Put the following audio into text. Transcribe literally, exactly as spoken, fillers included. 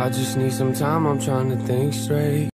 I just need some time, I'm trying to think straight.